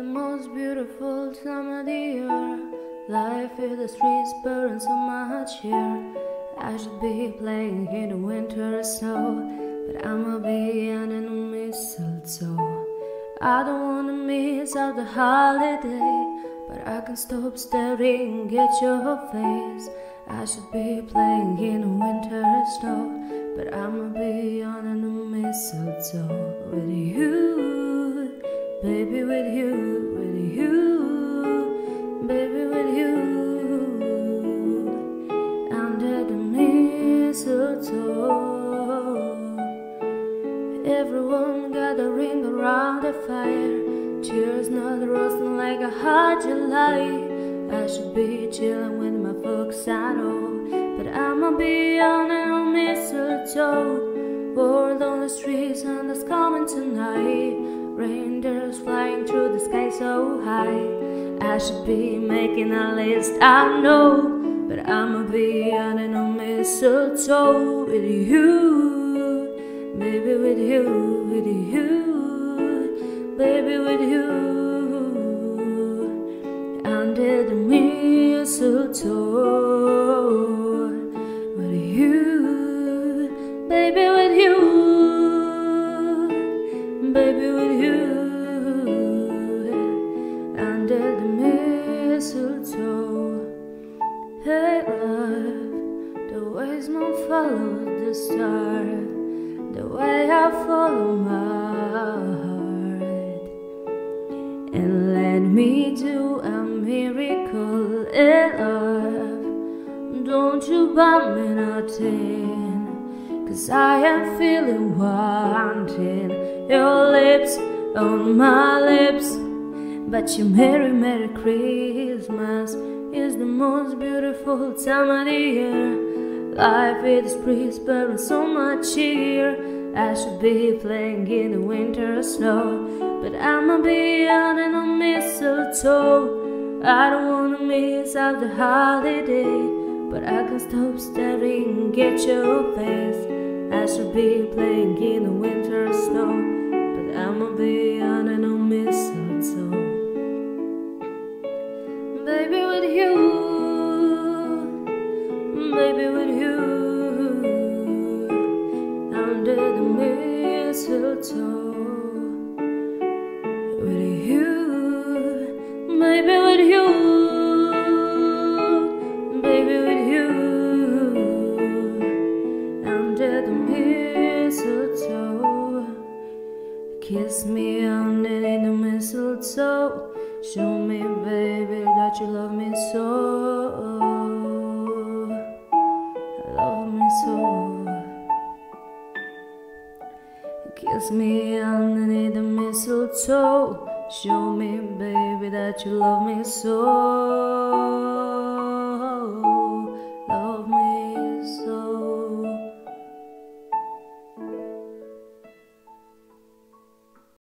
the most beautiful time of the year. Life in the streets burning so much here. I should be playing in the winter snow, but I'ma be under the mistletoe. I don't wanna miss out the holiday, but I can't stop staring at your face. I should be playing in the winter snow, but I'ma be under the mistletoe with you, baby, with you, with you, baby, with you, under the mistletoe. Everyone gathering around the fire, tears not roasting like a hot July. I should be chilling with my folks, I know, but I'ma be under the mistletoe. World on the streets and it's coming tonight. Reindeers flying through the sky so high. I should be making a list, I know, but I'ma be under the mistletoe with you, baby, with you, with you, baby, with you, under the mistletoe with you, baby, with you, baby, with you. Hey love, the waves won't follow the star, the way I follow my heart, and let me do a miracle. Hey love, don't you buy me nothing, cause I am feeling wanting. Your lips on my lips, but you merry, merry Christmas. It's the most beautiful time of the year. Life is whispering so much cheer. I should be playing in the winter snow, but I'ma be under the mistletoe. I don't wanna miss out the holiday, but I can't stop staring at your face. I should be playing in the winter snow, but I'ma be under the mistletoe. Baby, with you, baby, with you, under the mistletoe, with you, baby, with you, baby, with you, under the mistletoe. Kiss me under the mistletoe, show me, baby, that you love me so, love me so. Kiss me underneath the mistletoe, show me, baby, that you love me so.